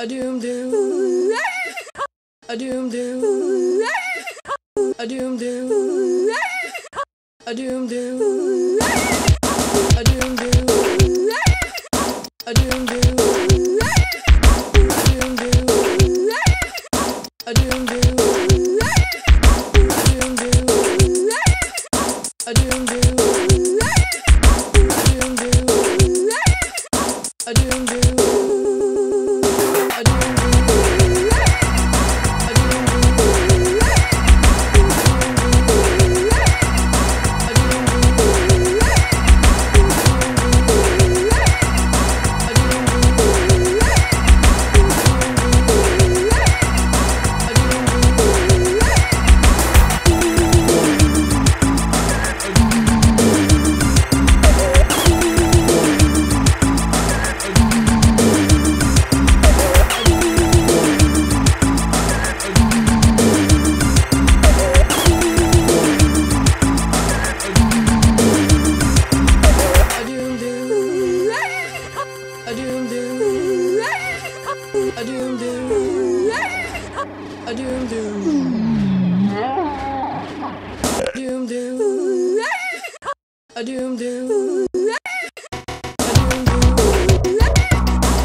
A doom doom. A doom doom. A doom doom. A doom doom. A doom doom. A doom doom. A doom doom. A doom doom. A doom doom. A doom doom. A doom doom. A doom doom. A doom doom. A doom doom.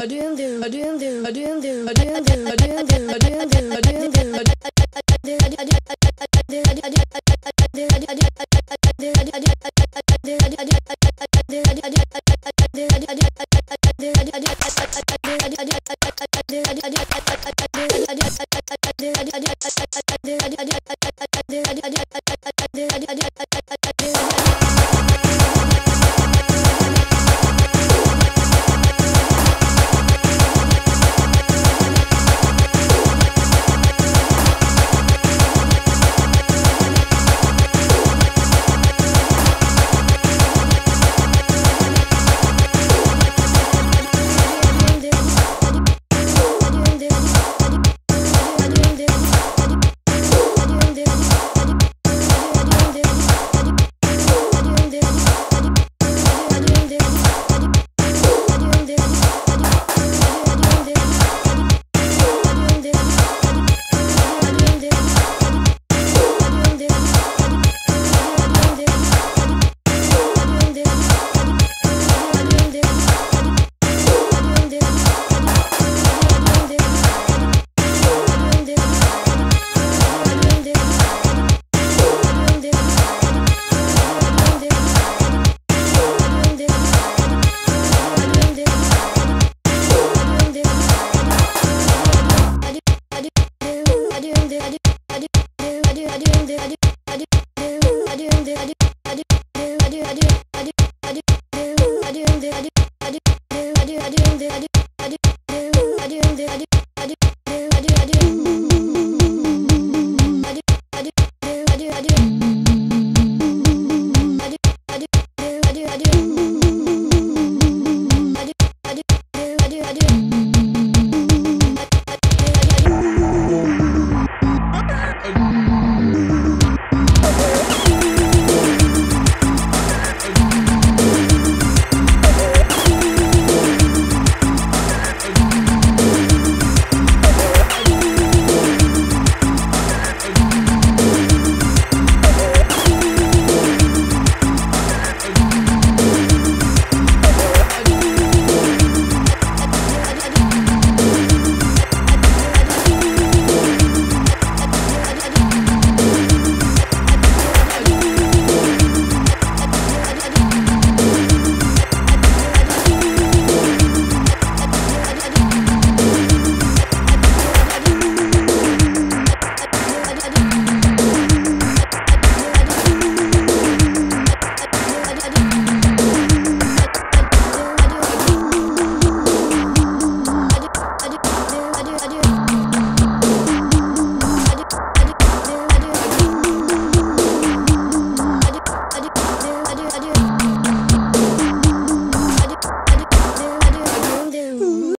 Doom doom. A doom doom. I did.